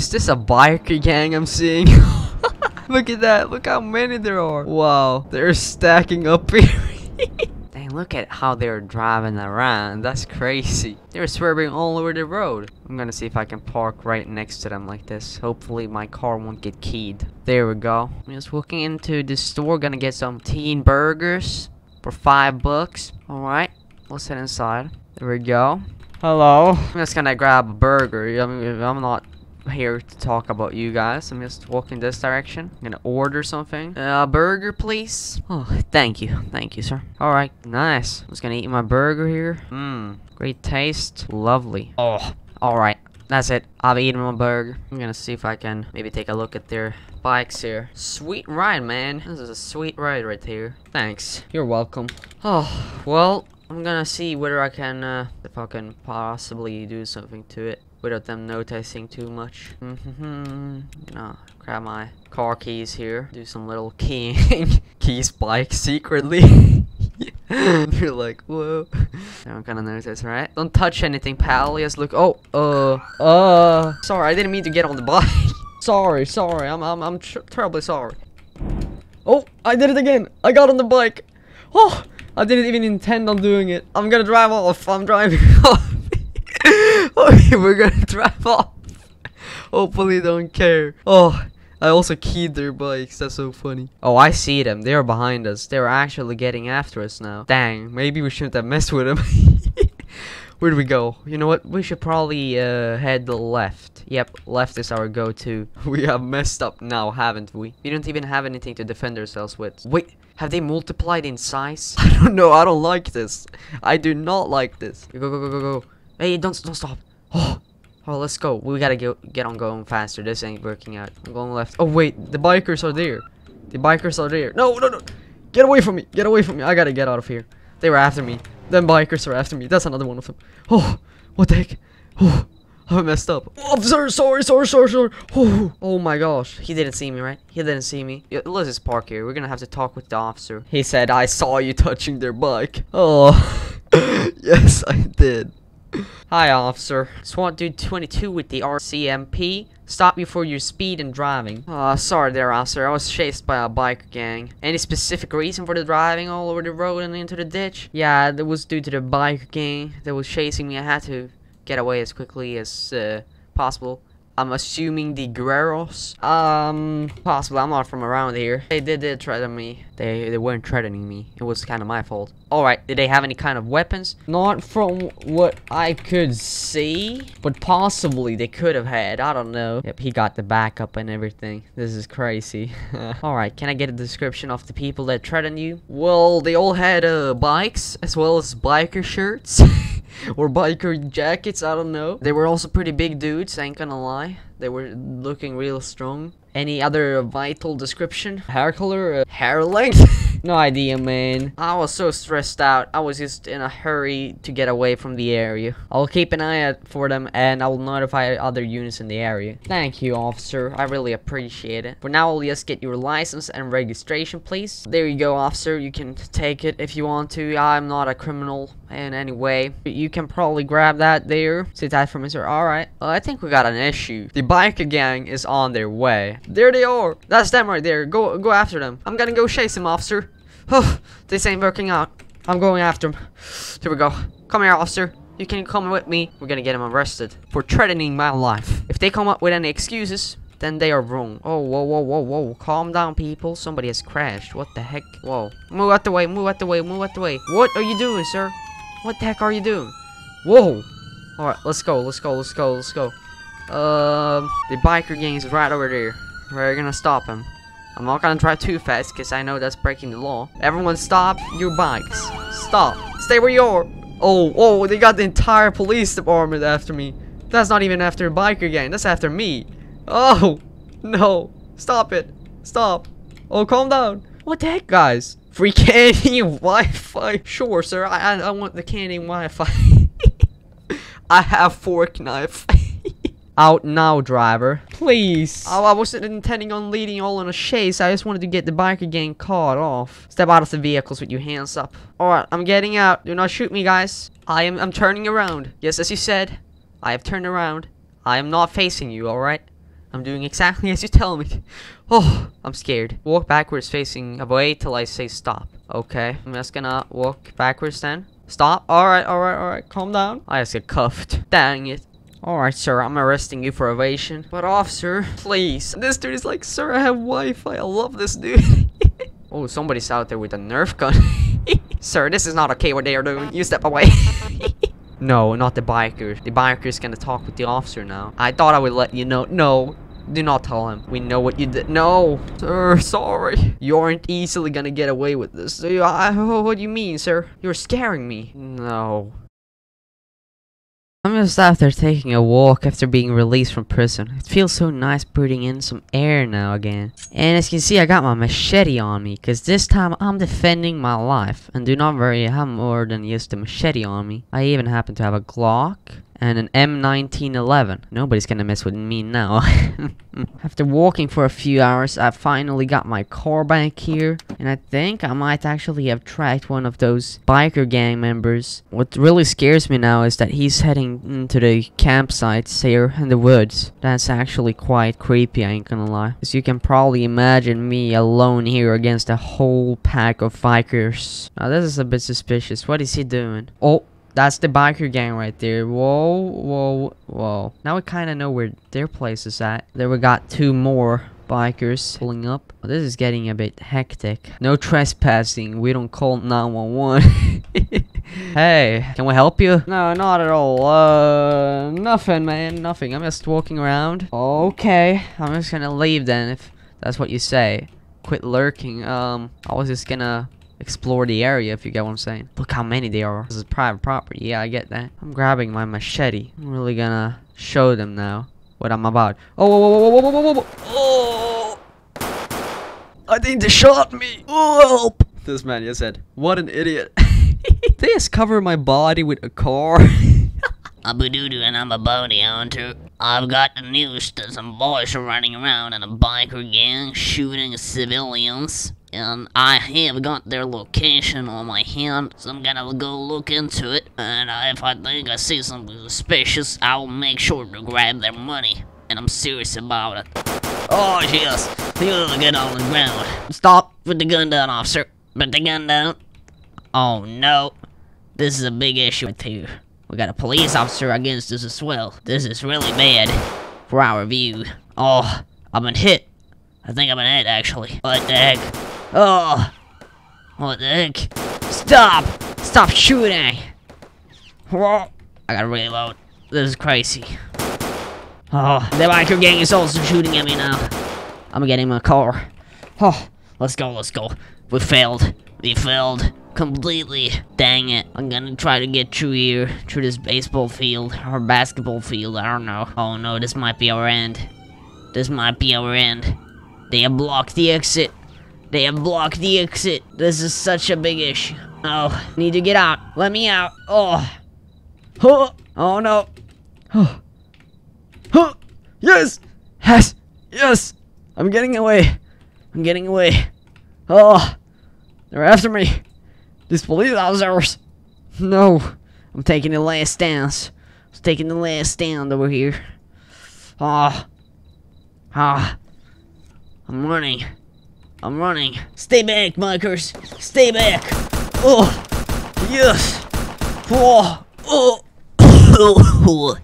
Is this a biker gang I'm seeing? Look at that. Look how many there are. Wow. They're stacking up here. Dang, look at how they're driving around. That's crazy. They're swerving all over the road. I'm gonna see if I can park right next to them like this. Hopefully my car won't get keyed. There we go. I'm just walking into the store. Gonna get some teen burgers for $5. Alright. Let's head inside. There we go. Hello. I'm just gonna grab a burger. I'm not here to talk about you guys. I'm just walking this direction. I'm gonna order something. A burger, please. Oh, thank you. Thank you, sir. Alright, nice. I'm just gonna eat my burger here. Mmm. Great taste. Lovely. Oh, alright. That's it. I've eaten my burger. I'm gonna see if I can maybe take a look at their bikes here. Sweet ride, man. This is a sweet ride right here. Thanks. You're welcome. Oh, well, I'm gonna see whether I can, if I can possibly do something to it without them noticing too much. You know, grab my car keys here. Do some little keying. Keys bike secretly. You're like, whoa. They don't gonna notice, right? Don't touch anything, pal. Just look. Oh, sorry, I didn't mean to get on the bike. sorry. I'm terribly sorry. Oh, I did it again. I got on the bike. Oh. I didn't even intend on doing it. I'm gonna drive off. I'm driving off. Okay, we're gonna drive off. Hopefully, don't care. Oh, I also keyed their bikes. That's so funny. Oh, I see them. They're behind us. They're actually getting after us now. Dang, maybe we shouldn't have messed with them. Where do we go? You know what? We should probably head left. Yep, left is our go-to. We have messed up now, haven't we? We don't even have anything to defend ourselves with. Wait. Have they multiplied in size? I don't know. I don't like this. I do not like this. Go. Hey, don't stop. Oh, let's go. We gotta get on going faster. This ain't working out. I'm going left. Oh, wait. The bikers are there. The bikers are there. No. Get away from me. Get away from me. I gotta get out of here. They were after me. Them bikers are after me. That's another one of them. Oh, what the heck? Oh, I messed up. Officer, sorry. Oh my gosh. He didn't see me, right? He didn't see me. Yeah, let's just park here. We're gonna have to talk with the officer. He said, I saw you touching their bike. Oh, yes, I did. Hi, officer. SWAT dude 22 with the RCMP. Stop you for your speed and driving. Sorry there, officer. I was chased by a biker gang. Any specific reason for the driving all over the road and into the ditch? Yeah, that was due to the biker gang that was chasing me. I had to get away as quickly as possible. I'm assuming the Guerreros. Possibly. I'm not from around here. They did threaten me. They weren't threatening me. It was kind of my fault. Alright, did they have any kind of weapons? Not from what I could see, but possibly they could have had. I don't know. Yep, he got the backup and everything. This is crazy. Alright, can I get a description of the people that threatened you? Well, they all had bikes as well as biker shirts. Or biker jackets, I don't know. They were also pretty big dudes, I ain't gonna lie. They were looking real strong. Any other vital description? Hair color? Hair length? No idea, man. I was so stressed out. I was just in a hurry to get away from the area. I'll keep an eye out for them and I will notify other units in the area. Thank you, officer. I really appreciate it. For now, I'll just get your license and registration, please. There you go, officer. You can take it if you want to. I'm not a criminal in any way. But you can probably grab that there. Sit tight for me, sir. Alright. I think we got an issue. The biker gang is on their way. There they are. That's them right there. Go after them. I'm gonna go chase them, officer. Oh, this ain't working out. I'm going after them. Here we go. Come here, officer. You can come with me. We're gonna get them arrested for threatening my life. If they come up with any excuses, then they are wrong. Oh, whoa. Calm down, people. Somebody has crashed. What the heck? Whoa. Move out the way. What are you doing, sir? What the heck are you doing? Whoa. Alright, let's go. The biker gang is right over there. We're gonna stop him. I'm not gonna drive too fast because I know that's breaking the law. Everyone stop your bikes. Stop. Stay where you are. Oh, they got the entire police department after me. That's not even after a biker gang. That's after me. Oh, no. Stop it. Stop. Oh, calm down. What the heck, guys? Free candy and Wi-Fi. Sure, sir. I want the candy and Wi-Fi. I have fork knife. Out now, driver. Please. Oh, I wasn't intending on leading you all on a chase. I just wanted to get the biker gang caught off. Step out of the vehicles with your hands up. Alright, I'm getting out. Do not shoot me, guys. I'm turning around. Yes, as you said, I have turned around. I am not facing you, alright? I'm doing exactly as you tell me. Oh, I'm scared. Walk backwards facing away till I say stop. Okay, I'm just gonna walk backwards then. Stop. Alright. Calm down. I just get cuffed. Dang it. Alright, sir, I'm arresting you for evasion. But officer, please. This dude is like, sir, I have Wi-Fi. I love this dude. Oh, somebody's out there with a Nerf gun. Sir, this is not okay what they are doing. You step away. No, not the biker. The biker is gonna talk with the officer now. I thought I would let you know. No, do not tell him. We know what you did. No, sir, sorry. You aren't easily gonna get away with this. What do you mean, sir? You're scaring me. No. I'm just out there taking a walk after being released from prison. It feels so nice breathing in some air now again. And as you can see, I got my machete on me, cause this time I'm defending my life. And do not worry, I have more than just a machete on me. I even happen to have a Glock and an M1911. Nobody's gonna mess with me now. After walking for a few hours, I finally got my car back here. And I think I might actually have tracked one of those biker gang members. What really scares me now is that he's heading into the campsites here in the woods. That's actually quite creepy, I ain't gonna lie. As you can probably imagine me alone here against a whole pack of bikers. Now this is a bit suspicious. What is he doing? Oh. That's the biker gang right there. Whoa, whoa, whoa. Now we kind of know where their place is at. There we got two more bikers pulling up. Oh, this is getting a bit hectic. No trespassing. We don't call 911. Hey, can we help you? No, not at all. Nothing, man. Nothing. I'm just walking around. Okay. I'm just gonna leave then if that's what you say. Quit lurking. I was just gonna explore the area, if you get what I'm saying. Look how many they are. This is private property. Yeah, I get that. I'm grabbing my machete. I'm really gonna show them now what I'm about. Oh, whoa, whoa, whoa, whoa, whoa, whoa, whoa. Oh! I think they shot me. Oh, help. This man just said, what an idiot. They just cover my body with a car. I'm a doo-doo and I'm a bounty hunter. I've got the news that some boys are running around in a biker gang shooting civilians. And I have got their location on my hand, so I'm gonna go look into it. And if I think I see something suspicious, I'll make sure to grab their money. And I'm serious about it. Oh, yes. You'll get on the ground. Stop with the gun down, officer. Put the gun down. Oh, no. This is a big issue with you. We got a police officer against us as well. This is really bad for our view. Oh, I've been hit. I think I've been hit, actually. What the heck? Oh, what the heck? Stop! Stop shooting! Whoa. I gotta reload. This is crazy. Oh, the biker gang is also shooting at me now. I'm getting my car. Oh, let's go, let's go. We failed. We failed. Completely. Dang it. I'm gonna try to get through here. Through this baseball field. Or basketball field, I don't know. Oh no, this might be our end. This might be our end. They have blocked the exit. They have blocked the exit. This is such a big issue. Oh, need to get out. Let me out. Oh. Oh, oh no. Oh. Oh. Yes. Yes. Yes. I'm getting away. I'm getting away. Oh. They're after me. These police officers. No. I'm taking the last stance. I'm taking the last stand over here. Ah. Oh. Ah. Oh. I'm running. I'm running. Stay back, bikers. Stay back. Oh, yes. Oh, oh.